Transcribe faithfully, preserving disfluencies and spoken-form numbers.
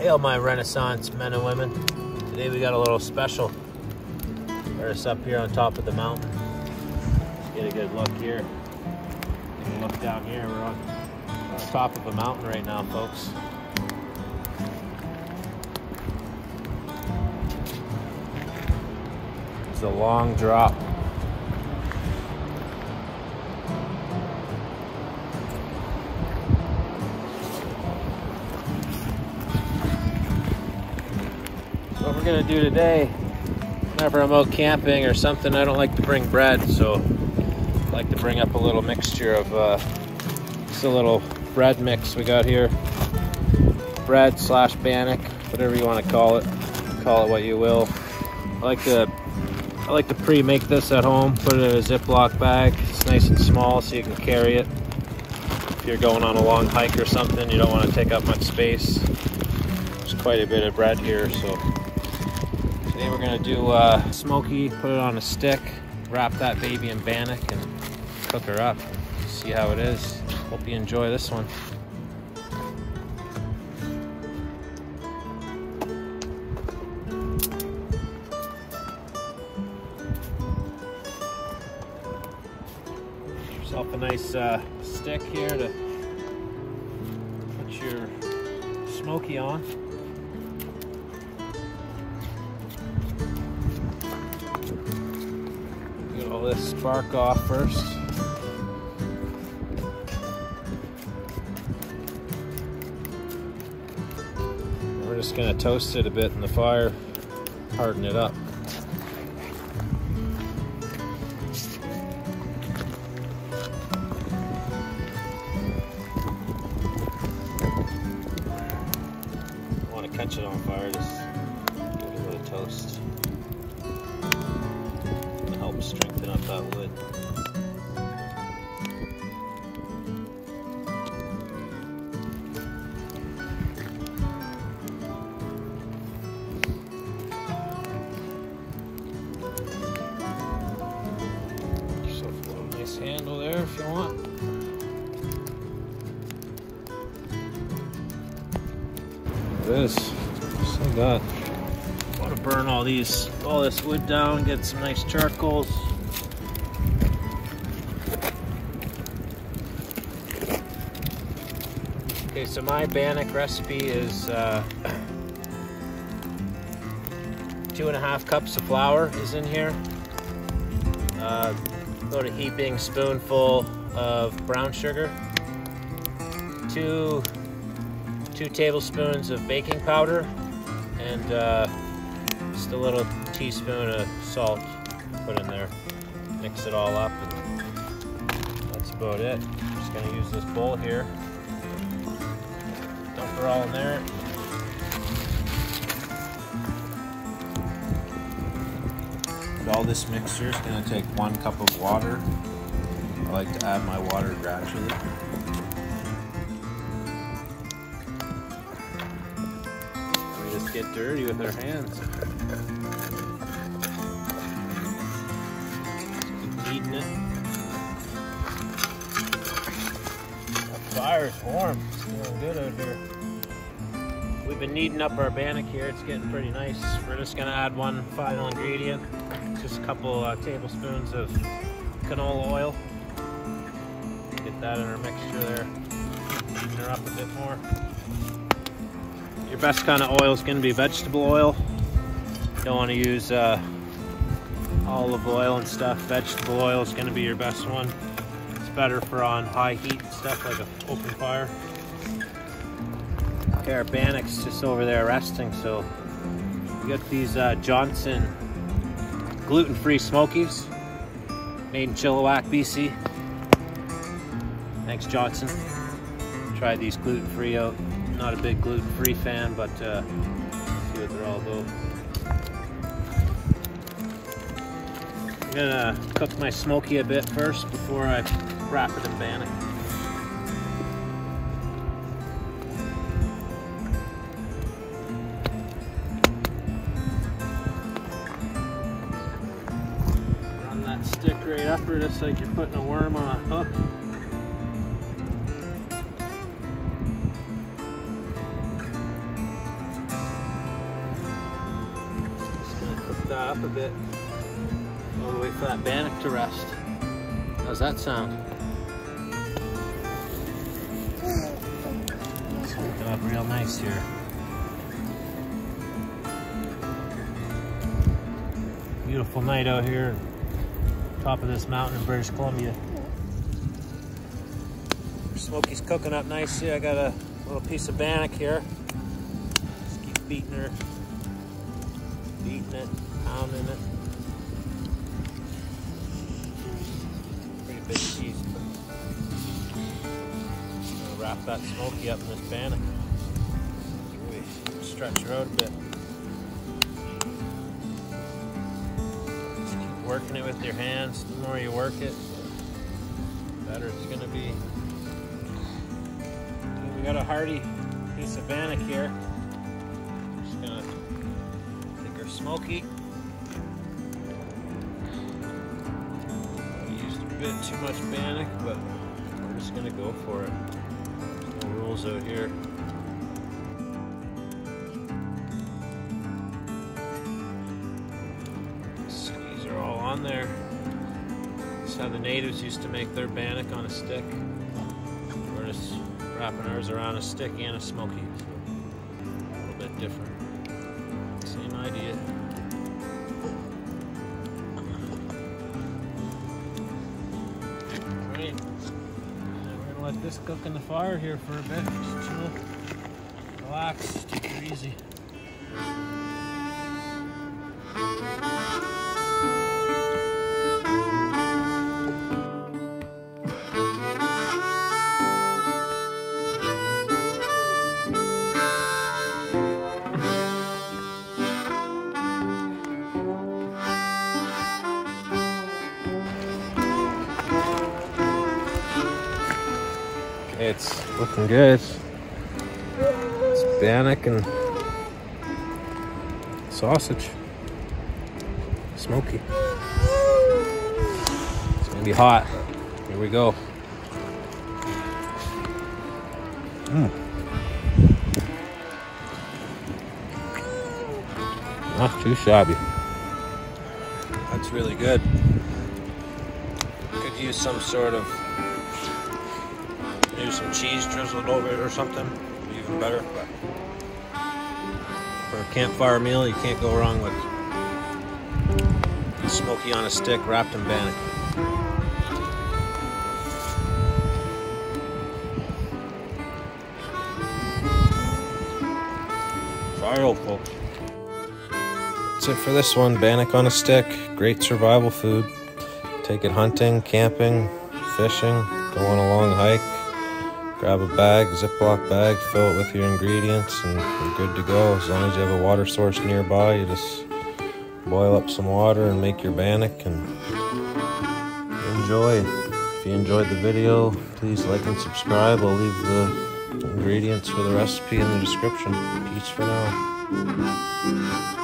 Hail my Renaissance men and women. Today we got a little special. We're just up here on top of the mountain. Let's get a good look here. Take a look down here. We're on, on top of a mountain right now, folks. It's a long drop. What we're gonna do today, whenever I'm out camping or something, I don't like to bring bread, so I like to bring up a little mixture of uh, just a little bread mix we got here. Bread slash bannock, whatever you want to call it, call it what you will. I like to I like to pre-make this at home, put it in a Ziploc bag. It's nice and small, so you can carry it. If you're going on a long hike or something, you don't want to take up much space. There's quite a bit of bread here, so. Today we're gonna do uh, smoky, put it on a stick, wrap that baby in bannock and cook her up. See how it is. Hope you enjoy this one. Get yourself a nice uh, stick here to put your smoky on. This spark off first. And we're just going to toast it a bit in the fire, harden it up. If you want to catch it on fire, just give it a little toast. Help strengthen up that wood. Get yourself a little nice handle there if you want. Look at this, just like that. Want to burn all these, all this wood down, get some nice charcoals. Okay, so my bannock recipe is uh, two and a half cups of flour is in here. Uh, about a heaping spoonful of brown sugar, two two tablespoons of baking powder, and. Uh, Just a little teaspoon of salt put in there. Mix it all up, and that's about it. I'm just gonna use this bowl here. Dump it all in there. With all this mixture, it's gonna take one cup of water. I like to add my water gradually. Just get dirty with our hands. Just eating it. That fire is warm. It's feeling good out here. We've been kneading up our bannock here. It's getting pretty nice. We're just gonna add one final ingredient. Just a couple uh, tablespoons of canola oil. Get that in our mixture there. Heating her up a bit more. Your best kind of oil is going to be vegetable oil. You don't want to use uh, olive oil and stuff. Vegetable oil is going to be your best one. It's better for on high heat and stuff like an open fire. Okay, our bannock's just over there resting, so we got these uh, Johnson gluten-free smokies made in Chilliwack, B C. Thanks, Johnson. Tried these gluten-free out. Not a big gluten-free fan, but uh, see what they're all about. I'm gonna cook my smoky a bit first before I wrap it in bannock. Run that stick right up her, just like you're putting a worm on a hook. up a bit. All the way for that bannock to rest. How's that sound? It's picked up real nice here. Beautiful night out here at top of this mountain in British Columbia. Smokey's cooking up nicely. I got a little piece of bannock here. Just keep beating her. Beating it, pounding it. Pretty big cheese. I'm gonna wrap that Smokey up in this bannock. Really stretch her out a bit. Just keep working it with your hands. The more you work it, the better it's gonna be. We got a hearty piece of bannock here. Just gonna take her Smokey. We used a bit too much bannock, but we're just gonna go for it. There's no rules out here. Squeeze her all on there. That's how the natives used to make their bannock on a stick. We're just wrapping ours around a stick and a Smokey, so a little bit different. Same idea. All right, now we're gonna let this cook in the fire here for a bit. Just chill, relax, take it easy. It's looking good. It's bannock and sausage. Smokey. It's gonna be hot. Here we go. Mm. Not too shabby. That's really good. Could use some sort of do some cheese drizzled over it or something, even better. But for a campfire meal, you can't go wrong with Smokey on a stick wrapped in bannock. Fire, folks. That's it for this one. Bannock on a stick, great survival food. Take it hunting, camping, fishing, go on a long hike. Grab a bag, Ziploc bag, fill it with your ingredients, and you're good to go. As long as you have a water source nearby, you just boil up some water and make your bannock and enjoy. If you enjoyed the video, please like and subscribe. I'll leave the ingredients for the recipe in the description. Peace for now.